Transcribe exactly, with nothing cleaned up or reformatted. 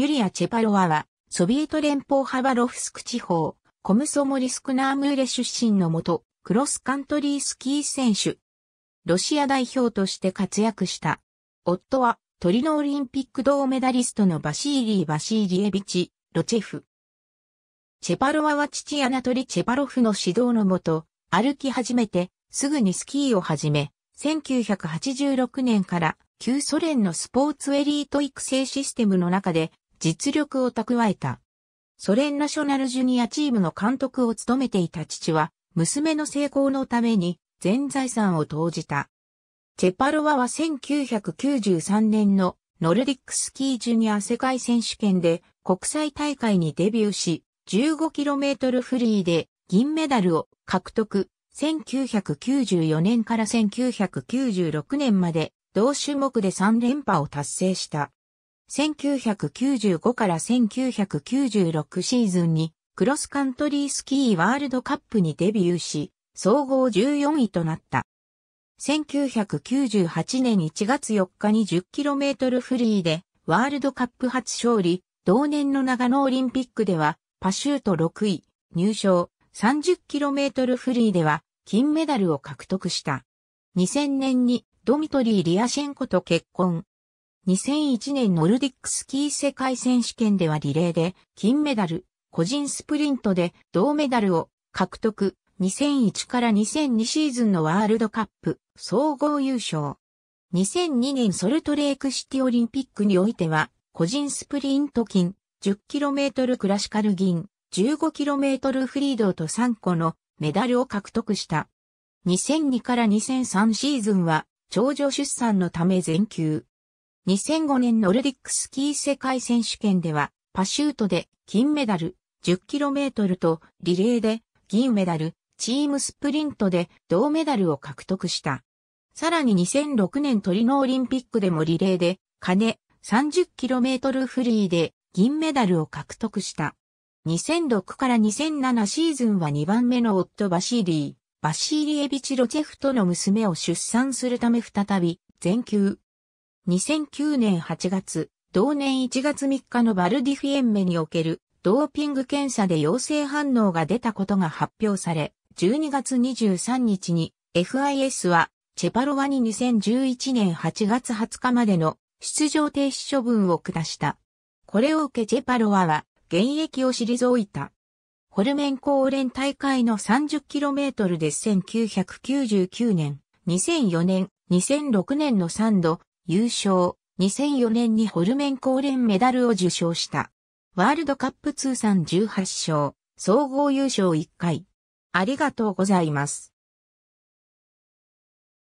ユリア・チェパロワは、ソビエト連邦ハバロフスク地方、コムソモリスクナームーレ出身の元、クロスカントリースキー選手。ロシア代表として活躍した。夫は、トリノオリンピック銅メダリストのバシーリー・バシーリエビチ・ロチェフ。チェパロワは父アナトリ・チェパロフの指導のもと、歩き始めて、すぐにスキーを始め、せんきゅうひゃくはちじゅうろくねんから、旧ソ連のスポーツエリート育成システムの中で、実力を蓄えた。ソ連ナショナルジュニアチームの監督を務めていた父は、娘の成功のために全財産を投じた。チェパロワはせんきゅうひゃくきゅうじゅうさんねんのノルディックスキージュニア世界選手権で国際大会にデビューし、じゅうごキロメートル フリーで銀メダルを獲得。せんきゅうひゃくきゅうじゅうよねんからせんきゅうひゃくきゅうじゅうろくねんまで同種目でさんれんぱを達成した。せんきゅうひゃくきゅうじゅうごからせんきゅうひゃくきゅうじゅうろくシーズンにクロスカントリースキーワールドカップにデビューし、総合じゅうよんいとなった。せんきゅうひゃくきゅうじゅうはちねんいちがつよっかに じゅっキロメートル フリーでワールドカップ初勝利、同年の長野オリンピックではパシュートろくい、入賞、さんじゅっキロメートル フリーでは金メダルを獲得した。にせんねんにドミトリー・リアシェンコと結婚。にせんいちねんノルディックスキー世界選手権ではリレーで金メダル、個人スプリントで銅メダルを獲得。にせんいちからにせんにシーズンのワールドカップ総合優勝。にせんにねんソルトレークシティオリンピックにおいては個人スプリント金、じゅっキロメートル クラシカル銀、じゅうごキロメートル フリー銅とさんこのメダルを獲得した。にせんにからにせんさんシーズンは長女出産のため全休。にせんごねんノルディックスキー世界選手権では、パシュートで金メダル、じゅっキロメートルとリレーで銀メダル、チームスプリントで銅メダルを獲得した。さらににせんろくねんトリノオリンピックでもリレーで金、さんじゅっキロメートル フリーで銀メダルを獲得した。にせんろくからにせんななシーズンはにばんめの夫バシーリー、バシーリエビチ・ロチェフとの娘を出産するため再び全休。にせんきゅうねんはちがつ、同年いちがつみっかのバルディフィエンメにおけるドーピング検査で陽性反応が出たことが発表され、じゅうにがつにじゅうさんにちに エフアイエス はチェパロワににせんじゅういちねんはちがつはつかまでの出場停止処分を下した。これを受けチェパロワは現役を退いた。ホルメンコーレン大会の さんじゅっキロメートル でせんきゅうひゃくきゅうじゅうきゅうねん、にせんよねん、にせんろくねんのさんど、優勝、にせんよねんにホルメンコーレンメダルを受賞した。ワールドカップ通算じゅうはち勝、総合優勝いっかい。ありがとうございます。